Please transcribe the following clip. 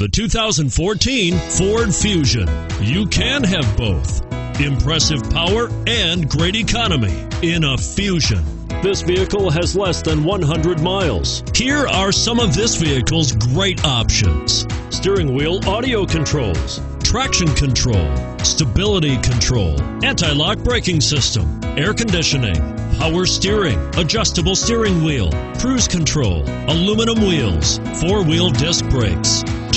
The 2014 Ford Fusion. You can have both. Impressive power and great economy in a Fusion. This vehicle has less than 100 miles. Here are some of this vehicle's great options. Steering wheel audio controls, traction control, stability control, anti-lock braking system, air conditioning, power steering, adjustable steering wheel, cruise control, aluminum wheels, four-wheel disc brakes.